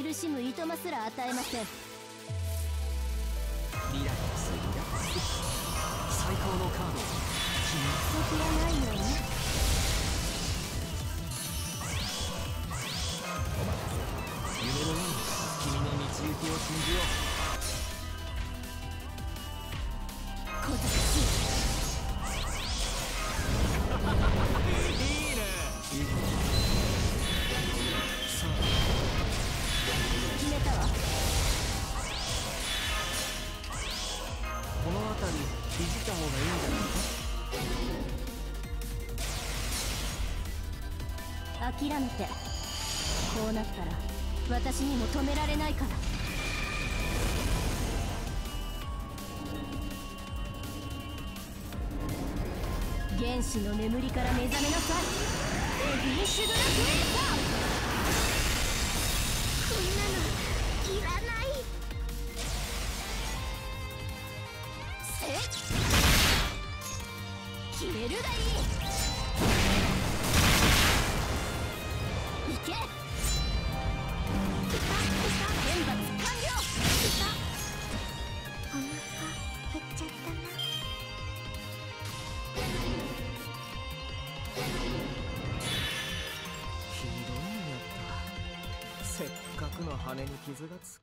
苦しむいとますら与えません。リラックス、リラックス。最高のカード。気持ちがないよね。お任せ。夢のよう君の道行きを信じよう。諦めて、こうなったら私にも止められないから。原始の眠りから目覚めなさい、エグリッシュドラクエンサー。こんなのいらない。決めるがいい。せっかくの羽に傷がつく。